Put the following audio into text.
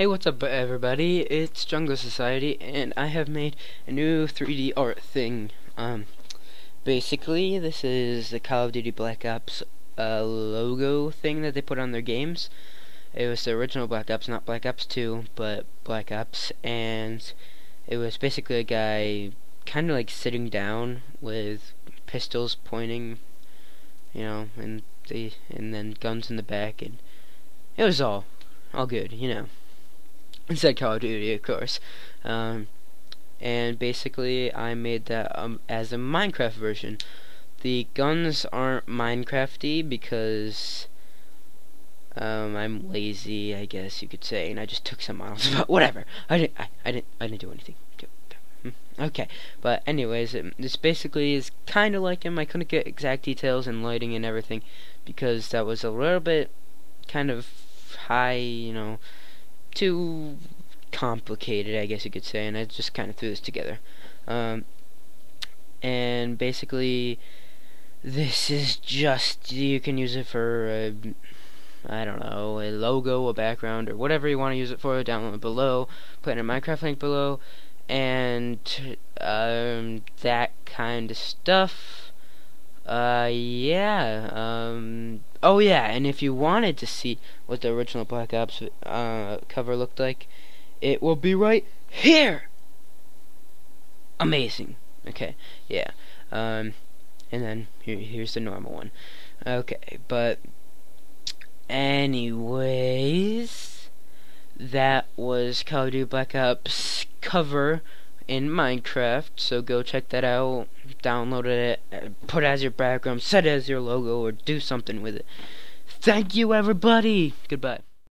Hey, what's up everybody, it's Jungle Society, and I have made a new 3D art thing. Basically this is the Call of Duty Black Ops logo thing that they put on their games. It was the original Black Ops, not Black Ops 2, but Black Ops, and it was basically a guy kinda like sitting down with pistols pointing, you know, and then guns in the back, and it was all good, you know. It said Call of Duty, of course. And basically I made that as a Minecraft version. The guns aren't Minecrafty because I'm lazy, I guess you could say, and I just took some models, but whatever. I didn't do anything. Okay, but anyways, this basically is kind of like him. I couldn't get exact details and lighting and everything because that was a little bit kind of high, you know, too complicated, I guess you could say, and I just kind of threw this together. And basically, this is just, you can use it for, I don't know, a logo, a background, or whatever you want to use it for. Download it below, put in a Minecraft link below, and that kind of stuff. Oh yeah, and if you wanted to see what the original Black Ops cover looked like, it will be right here. Amazing. Okay, yeah. And then here's the normal one. Okay, but anyways, that was Call of Duty Black Ops cover in Minecraft, so go check that out, download it, put it as your background, set it as your logo, or do something with it. Thank you everybody, goodbye.